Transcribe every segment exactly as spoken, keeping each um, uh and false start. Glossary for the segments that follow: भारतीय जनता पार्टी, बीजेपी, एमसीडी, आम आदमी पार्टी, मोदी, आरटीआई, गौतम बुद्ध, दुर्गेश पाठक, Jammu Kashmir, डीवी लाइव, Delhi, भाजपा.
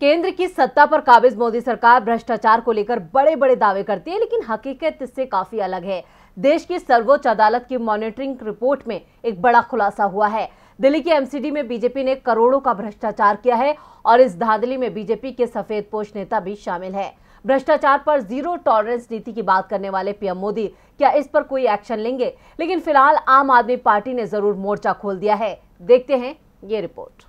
केंद्र की सत्ता पर काबिज मोदी सरकार भ्रष्टाचार को लेकर बड़े बड़े दावे करती है, लेकिन हकीकत इससे काफी अलग है। देश की सर्वोच्च अदालत की मॉनिटरिंग रिपोर्ट में एक बड़ा खुलासा हुआ है। दिल्ली के एमसीडी में बीजेपी ने करोड़ों का भ्रष्टाचार किया है और इस धांधली में बीजेपी के सफेदपोश नेता भी शामिल है। भ्रष्टाचार पर जीरो टॉलरेंस नीति की बात करने वाले पीएम मोदी क्या इस पर कोई एक्शन लेंगे? लेकिन फिलहाल आम आदमी पार्टी ने जरूर मोर्चा खोल दिया है। देखते हैं ये रिपोर्ट।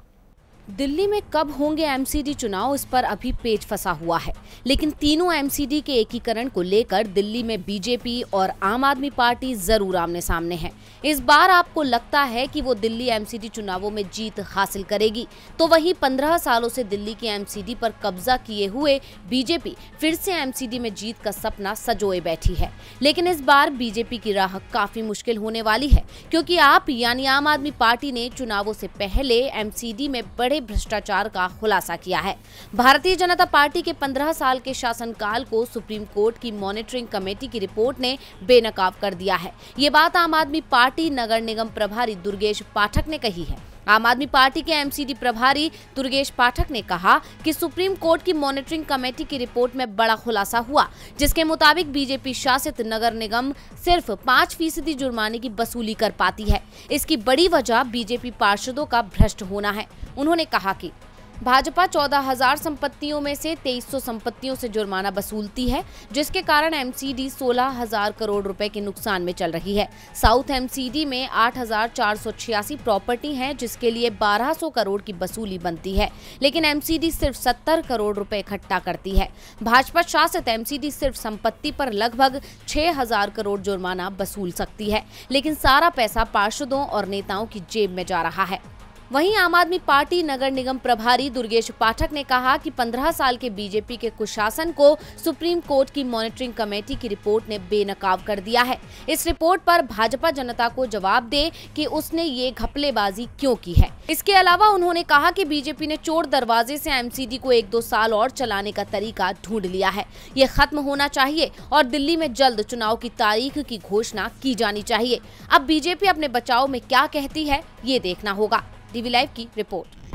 दिल्ली में कब होंगे एमसीडी चुनाव, इस पर अभी पेच फंसा हुआ है, लेकिन तीनों एमसीडी के एकीकरण को लेकर दिल्ली में बीजेपी और आम आदमी पार्टी जरूर आमने सामने है। इस बार आपको लगता है कि वो दिल्ली एमसीडी चुनावों में जीत हासिल करेगी, तो वहीं पंद्रह सालों से दिल्ली की एमसीडी पर कब्जा किए हुए बीजेपी फिर से एमसीडी में जीत का सपना सजोए बैठी है। लेकिन इस बार बीजेपी की राह काफी मुश्किल होने वाली है, क्योंकि आप यानी आम आदमी पार्टी ने चुनावों से पहले एमसीडी में बड़े भ्रष्टाचार का खुलासा किया है। भारतीय जनता पार्टी के पंद्रह साल के शासनकाल को सुप्रीम कोर्ट की मॉनिटरिंग कमेटी की रिपोर्ट ने बेनकाब कर दिया है। ये बात आम आदमी पार्टी नगर निगम प्रभारी दुर्गेश पाठक ने कही है। आम आदमी पार्टी के एमसीडी प्रभारी दुर्गेश पाठक ने कहा कि सुप्रीम कोर्ट की मॉनिटरिंग कमेटी की रिपोर्ट में बड़ा खुलासा हुआ, जिसके मुताबिक बीजेपी शासित नगर निगम सिर्फ पाँच फीसदी जुर्माने की वसूली कर पाती है। इसकी बड़ी वजह बीजेपी पार्षदों का भ्रष्ट होना है। उन्होंने कहा कि भाजपा चौदह हज़ार संपत्तियों में से तेईस सौ संपत्तियों से जुर्माना वसूलती है, जिसके कारण एमसीडी सोलह हज़ार करोड़ रुपए के नुकसान में चल रही है। साउथ एमसीडी में आठ हज़ार चार सौ छियासी प्रॉपर्टी हैं, जिसके लिए बारह सौ करोड़ की वसूली बनती है, लेकिन एमसीडी सिर्फ सत्तर करोड़ रुपए इकट्ठा करती है। भाजपा शासित एमसीडी सिर्फ संपत्ति पर लगभग छह हज़ार करोड़ जुर्माना वसूल सकती है, लेकिन सारा पैसा पार्षदों और नेताओं की जेब में जा रहा है। वहीं आम आदमी पार्टी नगर निगम प्रभारी दुर्गेश पाठक ने कहा कि पंद्रह साल के बीजेपी के कुशासन को सुप्रीम कोर्ट की मॉनिटरिंग कमेटी की रिपोर्ट ने बेनकाब कर दिया है। इस रिपोर्ट पर भाजपा जनता को जवाब दे कि उसने ये घपलेबाजी क्यों की है। इसके अलावा उन्होंने कहा कि बीजेपी ने चोर दरवाजे से एमसीडी को एक दो साल और चलाने का तरीका ढूंढ लिया है। ये खत्म होना चाहिए और दिल्ली में जल्द चुनाव की तारीख की घोषणा की जानी चाहिए। अब बीजेपी अपने बचाव में क्या कहती है, ये देखना होगा। डीवी लाइव की रिपोर्ट।